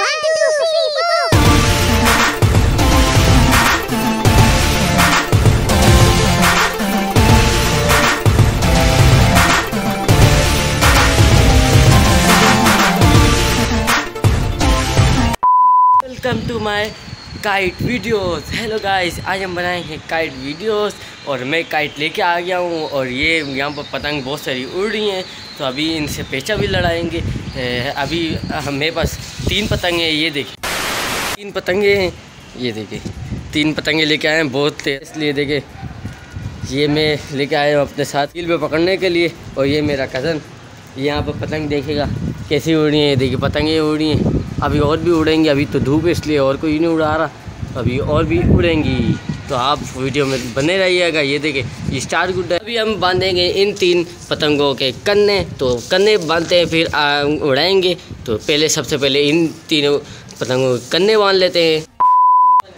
Welcome to my kite videos. Hello guys, आज हम बनाएंगे काइट वीडियोस और मैं काइट लेके आ गया हूँ और ये यहाँ पर पतंग बहुत सारी उड़ रही हैं तो अभी इनसे पेचा भी लड़ाएंगे। अभी मेरे पास तीन पतंगे हैं, ये देखिए तीन पतंगे हैं, ये देखिए तीन पतंगे लेके आए हैं बहुत तेज, इसलिए देखिए ये मैं लेके आया हूँ अपने साथ कील पे पकड़ने के लिए। और ये मेरा कज़न यहाँ पर पतंग देखेगा कैसी उड़ रही है, ये देखिए पतंगे उड़ रही हैं। अभी और भी उड़ेंगी, अभी तो धूप है इसलिए और कोई नहीं उड़ा रहा, अभी और भी उड़ेंगी तो आप वीडियो में बने रहिएगा। ये देखें स्टार गुड्डा। अभी हम बांधेंगे इन तीन पतंगों के कन्ने, तो कन्ने बांधते हैं फिर उड़ाएंगे। तो पहले सबसे पहले इन तीनों पतंगों के कन्ने बांध लेते हैं।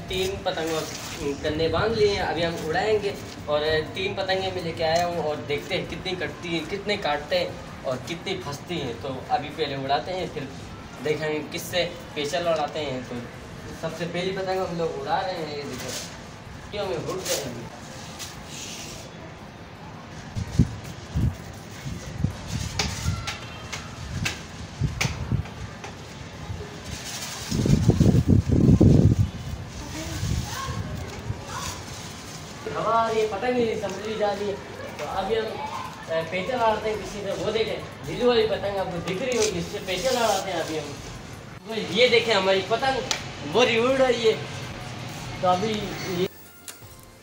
तीन पतंगों के कन्ने बांध लिए हैं, अभी हम उड़ाएंगे। और तीन पतंगे में लेके आया हूँ और देखते हैं कितनी कटती हैं, कितने काटते हैं और कितनी फंसती हैं। तो अभी पहले उड़ाते हैं फिर देखेंगे किससे पेचा लड़ाते हैं। तो सबसे पहली पतंग हम लोग उड़ा रहे हैं, ये देखो क्यों हमें उड़ रहे हैं। हमारी पतंग समझी जा रही है तो अभी हम पेचा लड़ाते हैं किसी से। वो देखें नीलू वाली पतंग आपको दिख रही होगी, इससे पेचा लड़ाते हैं अभी हम। तो ये देखें हमारी पतंग वो उड़ रही है। तो अभी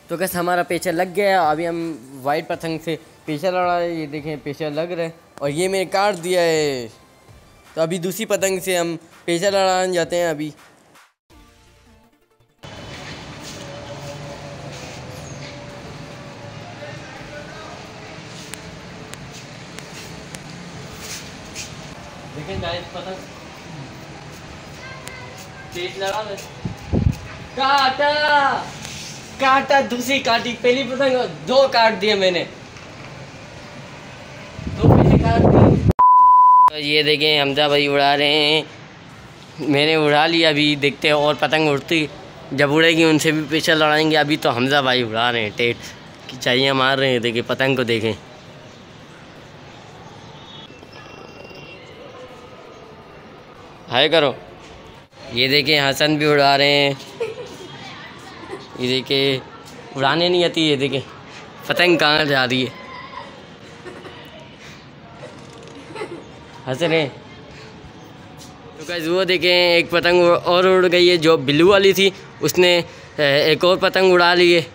तो बस हमारा पेचा लग गया, अभी हम वाइट पतंग से पेचा लड़ा रहे हैं। ये देखें पेचा लग रहा है और ये मैंने काट दिया है। तो अभी दूसरी पतंग से हम पेचा लड़ाने जाते हैं। अभी देखें गाइस पतंग तेज लड़ा है, काटा काटा, दूसरी काटी, पहली पतंग दो काट दिए मैंने, दो पहले काट दिए। तो ये देखें हमजा भाई उड़ा रहे हैं, मैंने उड़ा लिया। अभी देखते हैं और पतंग उड़ती, जब उड़ेगी उनसे भी पेचा लड़ाएंगे। अभी तो हमजा भाई उड़ा रहे हैं, टेट की चाहिए मार रहे हैं। देखिए पतंग को देखें, हाय करो। ये देखिए हसन भी उड़ा रहे हैं, ये देखिए उड़ाने नहीं आती, ये देखिए पतंग कहाँ जा रही है, हंस रहे। तो गाइस वो देखें एक पतंग और उड़ गई है, जो ब्लू वाली थी उसने एक और पतंग उड़ा ली है।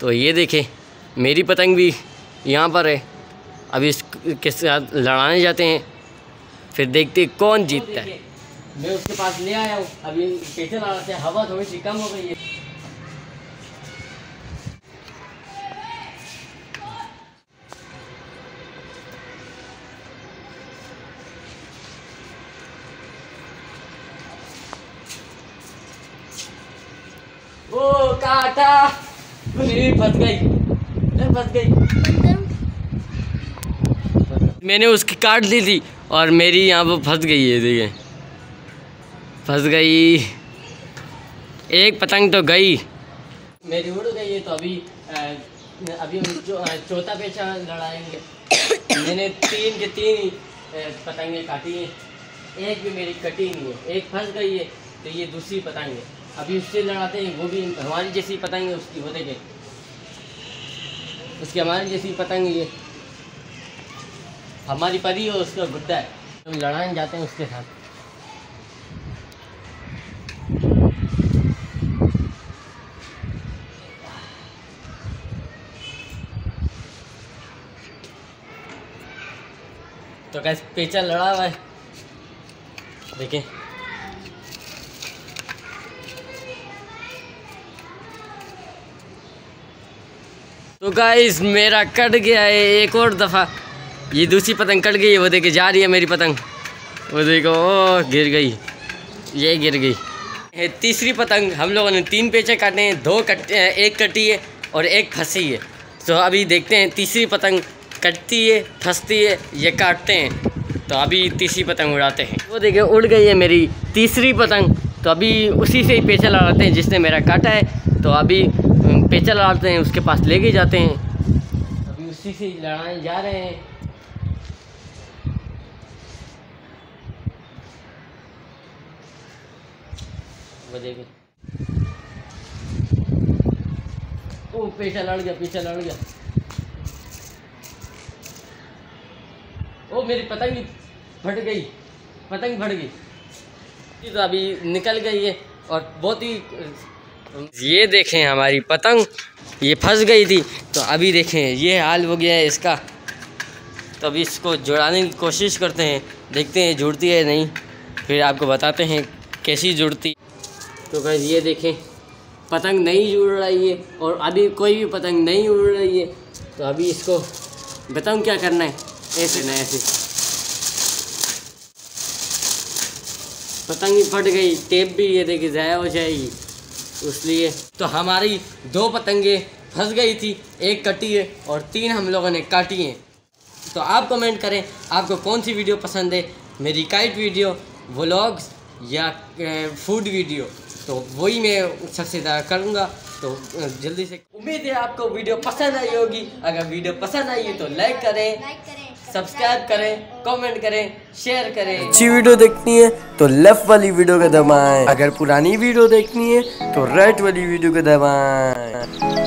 तो ये देखें मेरी पतंग भी यहाँ पर है, अभी इसके साथ लड़ाने जाते हैं फिर देखते कौन जीतता है। मैं उसके पास ले आया हूँ, अभी पेचा लड़ाते हैं। हवा थोड़ी सी कम हो गई है। ओ काटा, मेरी फंस गई, मैं फंस गई, मैंने उसकी काट दी थी और मेरी यहाँ पर फंस गई है। देखिए फंस गई, एक पतंग तो गई, मेरी उड़ गई है। तो अभी हम चौथा पेचा लड़ाएंगे। मैंने तीन के तीन पतंगे काटी हैं, एक भी मेरी कटी नहीं है, एक फंस गई है। तो ये दूसरी पतंग है, अभी उससे लड़ाते हैं। वो भी हमारी जैसी पतंग है, उसकी वो देखें उसकी हमारी जैसी पतंग है, हमारी परी है, उसका गुड्डा है। हम लड़ाने जाते हैं उसके साथ। तो गाइस पेचा लड़ा हुआ है, देखें तो गाइस मेरा कट गया है एक और दफ़ा। ये दूसरी पतंग कट गई है, वो देखे जा रही है मेरी पतंग, वो देखो ओ गिर गई, ये गिर गई। तीसरी पतंग, हम लोगों ने तीन पेचे काटे हैं, दो कटे, एक कटी है और एक फंसी है। तो अभी देखते हैं तीसरी पतंग कटती है, फंसती है, ये काटते हैं। तो अभी तीसरी पतंग उड़ाते हैं। वो देखिए उड़ गई है मेरी तीसरी पतंग। तो अभी उसी से ही पेचा लड़ाते हैं जिसने मेरा काटा है। तो अभी पेचा लड़ाते हैं, उसके पास ले के जाते हैं। अभी उसी से ही लड़ाने जा रहे हैं। वो देखिए ओ पेचा लड़ गया, पेचा लड़ गया। ओ मेरी पतंग फट गई, पतंग फट गई। तो अभी निकल गई है और बहुत ही, ये देखें हमारी पतंग ये फंस गई थी। तो अभी देखें ये हाल हो गया है इसका। तो अभी इसको जुड़ाने की कोशिश करते हैं, देखते हैं जुड़ती है नहीं, फिर आपको बताते हैं कैसी जुड़ती। तो गाइस ये देखें पतंग नहीं जुड़ रही है और अभी कोई भी पतंग नहीं उड़ रही है। तो अभी इसको बताऊँ क्या करना है। ऐसे ना ऐसे पतंग ही फट गई, टेप भी ये देखिए ज़ाया हो जाएगी इसलिए। तो हमारी दो पतंगे फंस गई थी, एक कटी है और तीन हम लोगों ने काटी हैं। तो आप कमेंट करें आपको कौन सी वीडियो पसंद है, मेरी काइट वीडियो, व्लॉग्स या फूड वीडियो। तो वही मैं सबसे ज़्यादा करूँगा। तो जल्दी से, उम्मीद है आपको वीडियो पसंद आई होगी। अगर वीडियो पसंद आई है तो लाइक करें, सब्सक्राइब करें, कमेंट करें, शेयर करें। अच्छी वीडियो देखनी है तो लेफ्ट वाली वीडियो को दबाएं। अगर पुरानी वीडियो देखनी है तो राइट वाली वीडियो को दबाएं।